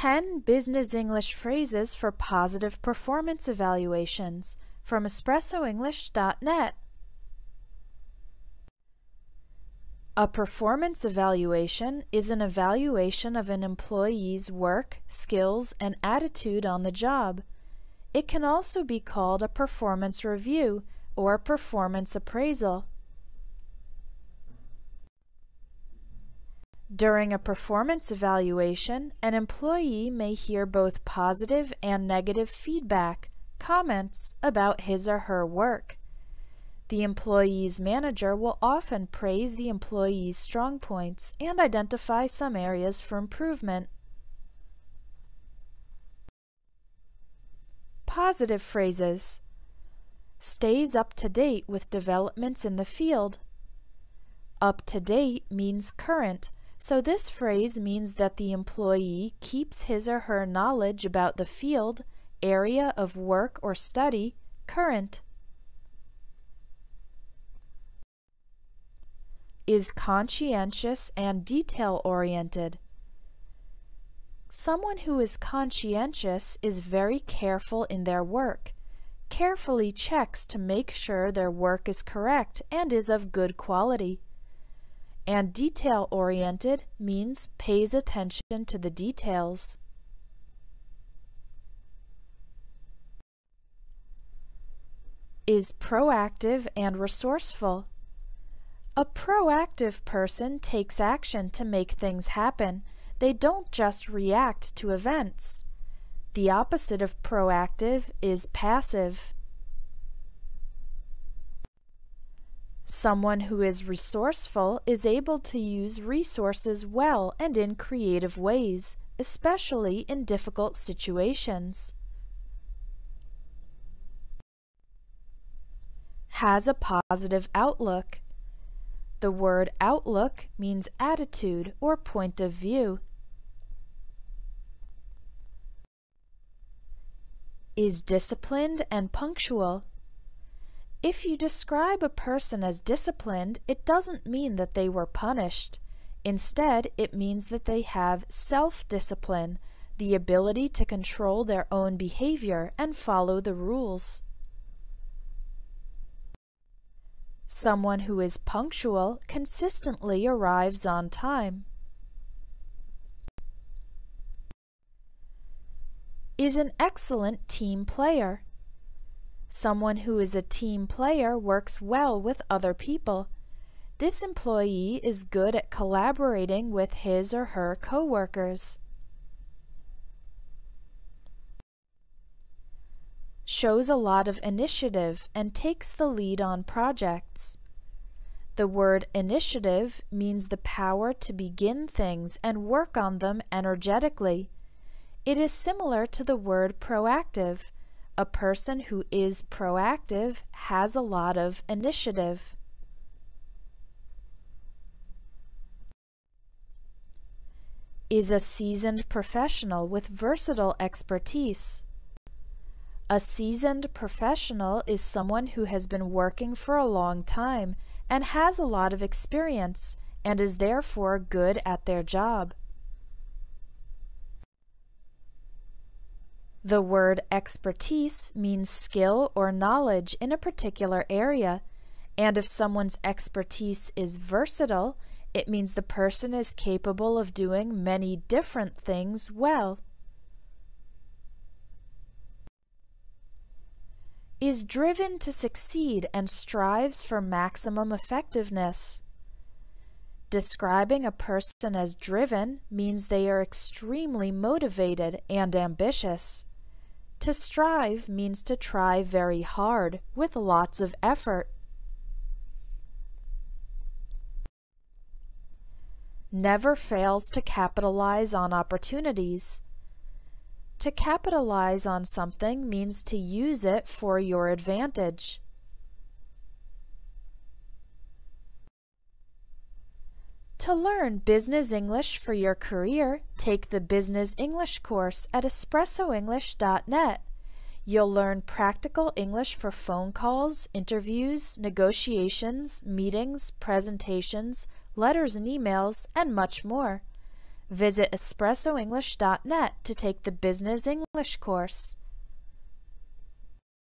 10 Business English Phrases for Positive Performance Evaluations from EspressoEnglish.net. A performance evaluation is an evaluation of an employee's work, skills, and attitude on the job. It can also be called a performance review or performance appraisal. During a performance evaluation, an employee may hear both positive and negative feedback, comments about his or her work. The employee's manager will often praise the employee's strong points and identify some areas for improvement. Positive phrases. Stays up to date with developments in the field. Up to date means current, so this phrase means that the employee keeps his or her knowledge about the field, area of work or study, current. Is conscientious and detail-oriented. Someone who is conscientious is very careful in their work, carefully checks to make sure their work is correct and is of good quality. And detail-oriented means pays attention to the details. Is proactive and resourceful. A proactive person takes action to make things happen. They don't just react to events. The opposite of proactive is passive. Someone who is resourceful is able to use resources well and in creative ways, especially in difficult situations. Has a positive outlook. The word outlook means attitude or point of view. Is disciplined and punctual. If you describe a person as disciplined, it doesn't mean that they were punished. Instead, it means that they have self-discipline, the ability to control their own behavior and follow the rules. Someone who is punctual consistently arrives on time. Is an excellent team player. Someone who is a team player works well with other people. This employee is good at collaborating with his or her coworkers. Shows a lot of initiative and takes the lead on projects. The word initiative means the power to begin things and work on them energetically. It is similar to the word proactive. A person who is proactive has a lot of initiative. Is a seasoned professional with versatile expertise. A seasoned professional is someone who has been working for a long time and has a lot of experience and is therefore good at their job. The word expertise means skill or knowledge in a particular area, and if someone's expertise is versatile, it means the person is capable of doing many different things well. Is driven to succeed and strives for maximum effectiveness. Describing a person as driven means they are extremely motivated and ambitious. To strive means to try very hard, with lots of effort. Never fails to capitalize on opportunities. To capitalize on something means to use it for your advantage. To learn business English for your career, take the Business English course at EspressoEnglish.net. You'll learn practical English for phone calls, interviews, negotiations, meetings, presentations, letters and emails, and much more. Visit EspressoEnglish.net to take the Business English course.